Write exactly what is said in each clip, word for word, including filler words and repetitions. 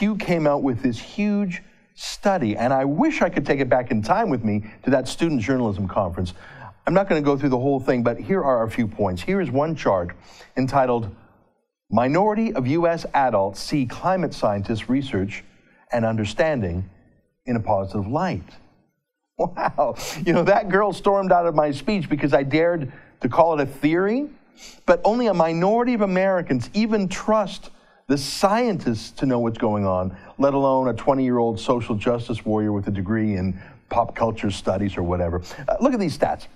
Pew came out with this huge study, and I wish I could take it back in time with me to that student journalism conference. I'm not going to go through the whole thing, but here are a few points. Here is one chart entitled, Minority of U S Adults See Climate Scientists' Research and Understanding in a Positive Light. Wow, you know, that girl stormed out of my speech because I dared to call it a theory, but only a minority of Americans even trust the scientists to know what's going on, let alone a twenty-year-old social justice warrior with a degree in pop culture studies or whatever. Uh, look at these stats.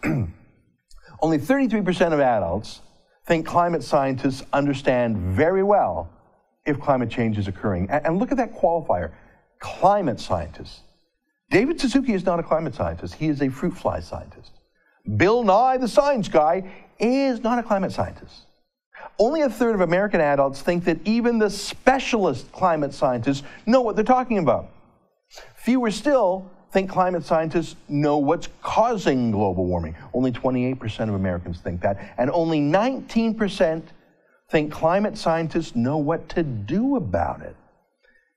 Only thirty-three percent of adults think climate scientists understand very well if climate change is occurring. And, and look at that qualifier, climate scientists. David Suzuki is not a climate scientist. He is a fruit fly scientist. Bill Nye, the science guy, is not a climate scientist. Only a third of American adults think that even the specialist climate scientists know what they're talking about. Fewer still think climate scientists know what's causing global warming. Only twenty-eight percent of Americans think that, and only nineteen percent think climate scientists know what to do about it.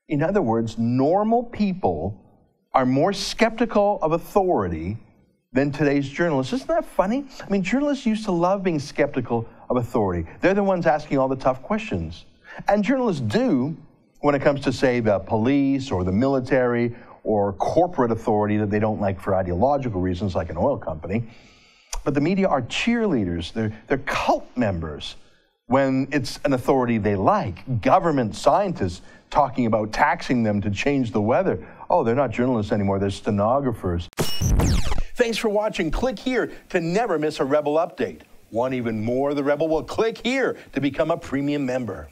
In other words, normal people are more skeptical of authority than today's journalists. Isn't that funny? I mean, journalists used to love being skeptical of authority. They're the ones asking all the tough questions. And journalists do when it comes to, say, the police or the military or corporate authority that they don't like for ideological reasons, like an oil company. But the media are cheerleaders. They're, they're cult members when it's an authority they like. Government scientists talking about taxing them to change the weather. Oh, they're not journalists anymore. They're stenographers. Thanks for watching. Click here to never miss a Rebel Update. Want even more of the Rebel? Well, click here to become a premium member.